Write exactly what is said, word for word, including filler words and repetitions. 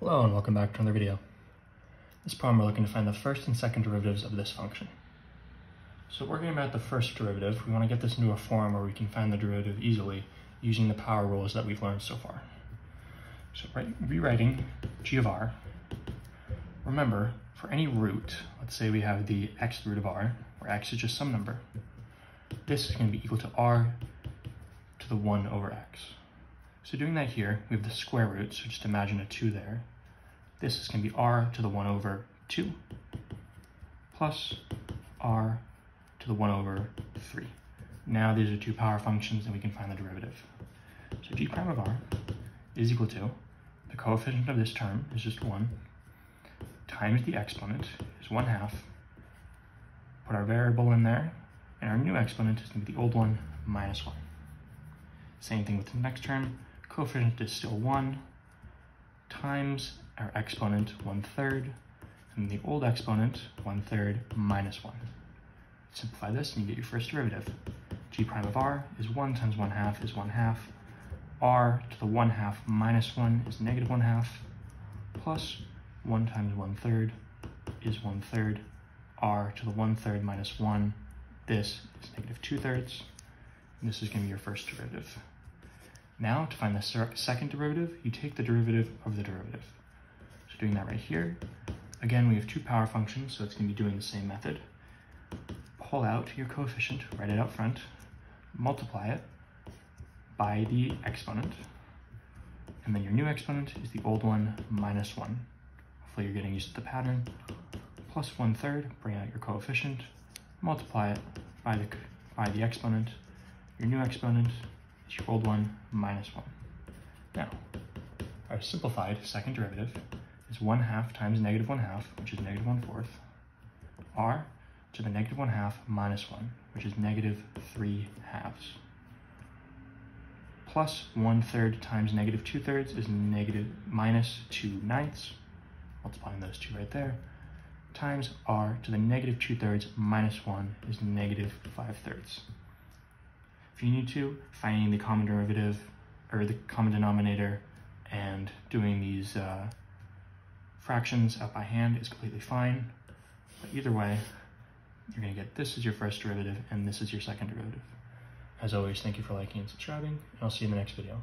Hello and welcome back to another video. In this problem we're looking to find the first and second derivatives of this function. So working about the first derivative, we want to get this into a form where we can find the derivative easily using the power rules that we've learned so far. So right, rewriting g of r, remember for any root, let's say we have the x root of r, where x is just some number, this is going to be equal to r to the one over x. So doing that here, we have the square root, so just imagine a two there. This is going to be r to the one over two plus r to the one over three. Now these are two power functions and we can find the derivative. So g prime of r is equal to, the coefficient of this term is just one, times the exponent is one half, put our variable in there, and our new exponent is going to be the old one minus one. Same thing with the next term. Coefficient is still one times our exponent one third, and the old exponent one third minus one. Simplify this and you get your first derivative. G prime of r is one times one half is one half. R to the one half minus one is negative one half, plus one times one third is one third. R to the one third minus one, this is negative two thirds. This is going to be your first derivative. Now, to find the second derivative, you take the derivative of the derivative. So doing that right here, again, we have two power functions, so it's going to be doing the same method. Pull out your coefficient, write it out front, multiply it by the exponent, and then your new exponent is the old one minus one. Hopefully you're getting used to the pattern. Plus one third, bring out your coefficient, multiply it by the, by the exponent. Your new exponent is your old one minus one. Now, our simplified second derivative is one half times negative one half, which is negative one fourth, r to the negative one half minus one, which is negative three halves. Plus one third times negative two thirds is negative minus two ninths, multiplying those two right there, times r to the negative two thirds minus one is negative five thirds. If you need to, finding the common derivative or the common denominator and doing these uh, fractions out by hand is completely fine. But either way, you're going to get this is your first derivative and this is your second derivative. As always, thank you for liking and subscribing, and I'll see you in the next video.